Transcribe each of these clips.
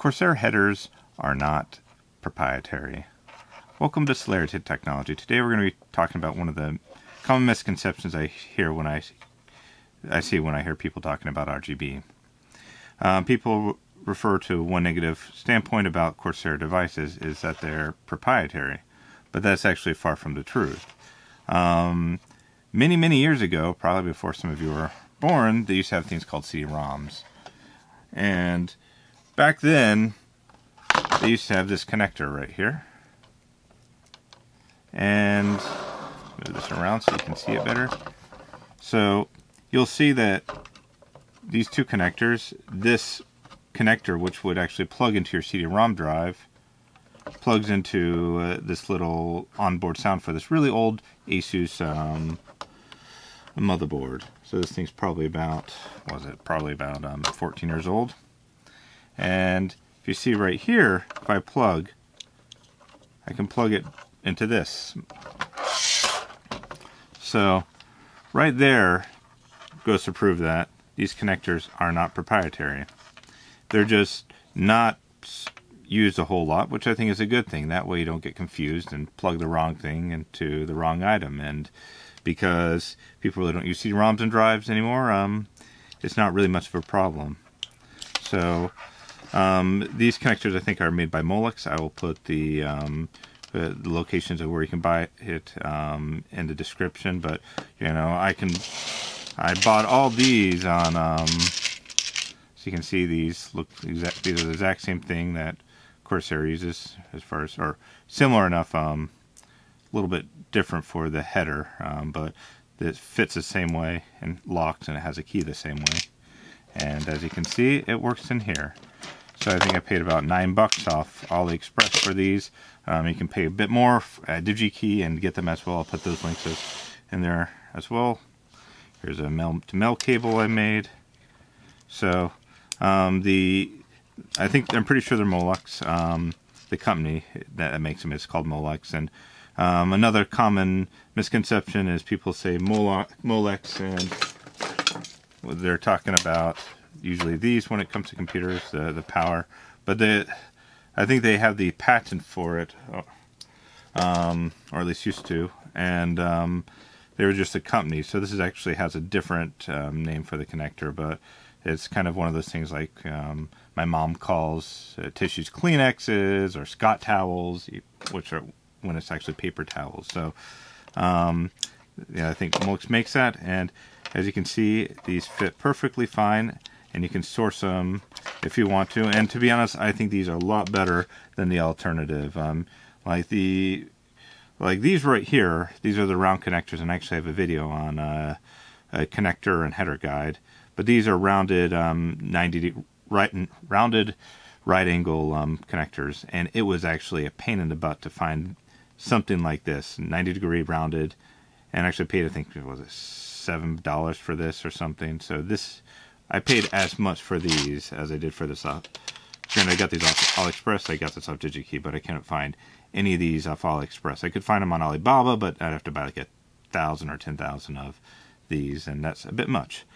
Corsair headers are not proprietary. Welcome to Solarity Technology. Today we're going to be talking about one of the common misconceptions I hear when I hear people talking about RGB. People refer to one negative standpoint about Corsair devices is that they're proprietary, but that's actually far from the truth. Many, many years ago, probably before some of you were born, they used to have things called CD-ROMs. And back then, they used to have this connector right here. And move this around so you can see it better. So you'll see that these two connectors, this connector, which would actually plug into your CD-ROM drive, plugs into this little onboard sound for this really old Asus motherboard. So this thing's probably about, probably about 14 years old. And if you see right here, if I plug, I can plug it into this. So right there goes to prove that these connectors are not proprietary. They're just not used a whole lot, which I think is a good thing. That way you don't get confused and plug the wrong thing into the wrong item. And because people really don't use CD-ROMs and drives anymore, it's not really much of a problem. So these connectors, I think, are made by Molex. I will put the locations of where you can buy it in the description. But you know, I bought all these on. So you can see these look exact. These are the exact same thing that Corsair uses, as far as, or similar enough. A little bit different for the header, but it fits the same way and locks, and it has a key the same way. And as you can see, it works in here. So I think I paid about $9 off AliExpress for these. You can pay a bit more at DigiKey and get them as well. I'll put those links in there as well. Here's a mail-to-mail cable I made. So I'm pretty sure they're Molex. The company that makes them is called Molex. And another common misconception is people say Molex, and they're talking about usually these when it comes to computers, the power. But I think they have the patent for it, or at least used to, and they were just a company. So this is actually has a different name for the connector, but it's kind of one of those things like my mom calls tissues Kleenexes or Scott towels, which are when it's actually paper towels. So yeah, I think Molex makes that, and as you can see, these fit perfectly fine, and you can source them if you want to. And to be honest, I think these are a lot better than the alternative. Like these right here, these are the round connectors, and I actually have a video on a connector and header guide. But these are rounded 90 rounded right angle connectors, and it was actually a pain in the butt to find something like this, 90-degree rounded, and actually paid, I think, was it $7 for this or something. So this, I paid as much for these as I did for this. Granted, I got these off AliExpress, I got this off DigiKey, but I can't find any of these off AliExpress. I could find them on Alibaba, but I'd have to buy like 1,000 or 10,000 of these, and that's a bit much.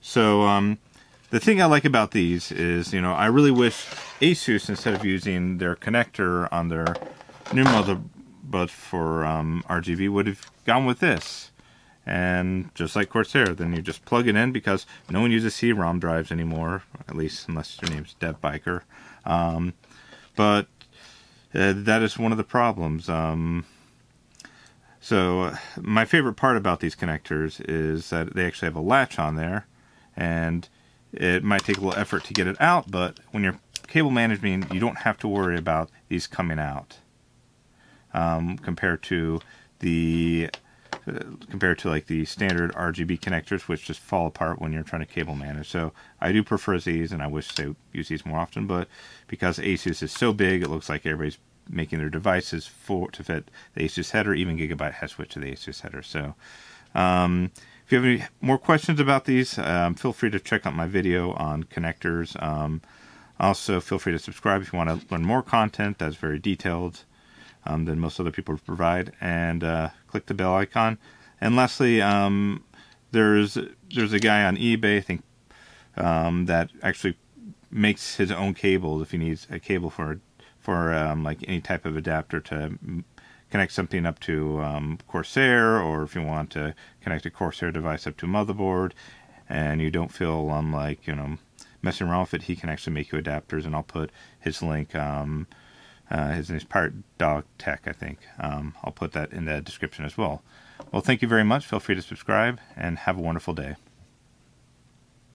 So the thing I like about these is, you know, I really wish Asus, instead of using their connector on their new motherboard for RGB, would have gone with this. And just like Corsair, then you just plug it in, because no one uses CD-ROM drives anymore, at least unless your name's DevBiker. But that is one of the problems. So my favorite part about these connectors is that they actually have a latch on there, and it might take a little effort to get it out, but when you're cable managing, you don't have to worry about these coming out, compared to the like the standard RGB connectors, which just fall apart when you're trying to cable manage. So I do prefer these, and I wish they would use these more often, but because Asus is so big, it looks like everybody's making their devices to fit the Asus header. Even Gigabyte has switched to the Asus header. So if you have any more questions about these, feel free to check out my video on connectors. Also, feel free to subscribe if you want to learn more content that's very detailed than most other people provide, and click the bell icon. And lastly, there's a guy on eBay, I think, that actually makes his own cables if he needs a cable for like any type of adapter to connect something up to Corsair, or if you want to connect a Corsair device up to motherboard, and you don't feel like, you know, messing around with it, he can actually make you adapters. And I'll put his link. His name is Pirate Dog Tech, I think. I'll put that in the description as well. Well, thank you very much. Feel free to subscribe, and have a wonderful day.